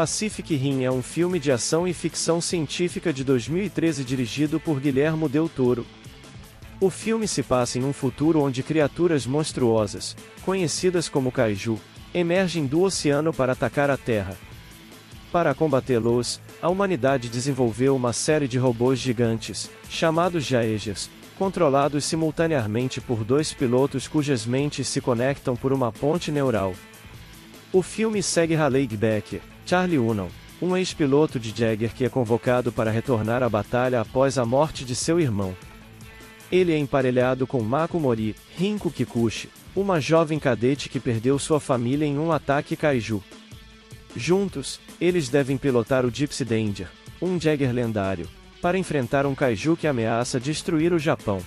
Pacific Rim é um filme de ação e ficção científica de 2013 dirigido por Guillermo Del Toro. O filme se passa em um futuro onde criaturas monstruosas, conhecidas como kaiju, emergem do oceano para atacar a Terra. Para combatê-los, a humanidade desenvolveu uma série de robôs gigantes, chamados Jaegers, controlados simultaneamente por dois pilotos cujas mentes se conectam por uma ponte neural. O filme segue Raleigh Becket, Charlie Hunnam, um ex-piloto de Jaeger que é convocado para retornar à batalha após a morte de seu irmão. Ele é emparelhado com Mako Mori, Rinko Kikuchi, uma jovem cadete que perdeu sua família em um ataque kaiju. Juntos, eles devem pilotar o Gipsy Danger, um Jaeger lendário, para enfrentar um kaiju que ameaça destruir o Japão.